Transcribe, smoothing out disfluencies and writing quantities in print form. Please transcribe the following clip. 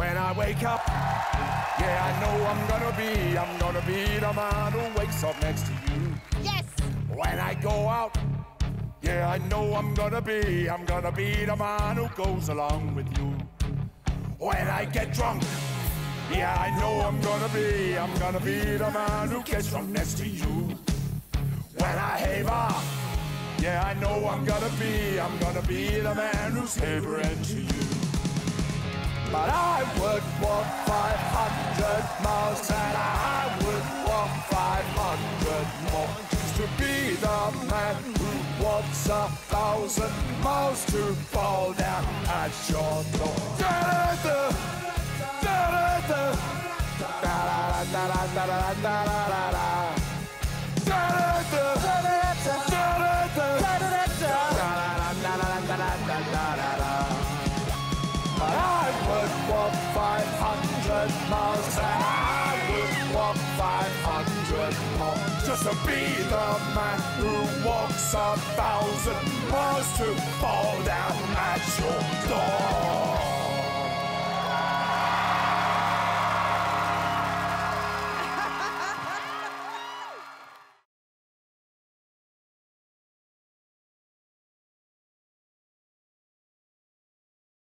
When I wake up, yeah, I know I'm gonna be the man who wakes up next to you. Yes! When I go out, yeah, I know I'm gonna be the man who goes along with you. When I get drunk, yeah, I know I'm gonna be the man who gets drunk next to you. When I have up, yeah, I know I'm gonna be the man who's havering to you. But I would walk 500 miles and I would walk 500 more just to be the man who walks 1,000 miles to fall down at your door. Da-da-da, da-da-da, da-da-da-da-da-da-da-da-da-da. But I would walk 500 miles and I would walk 500 more just to be the man who walks 1,000 miles to fall down at your door.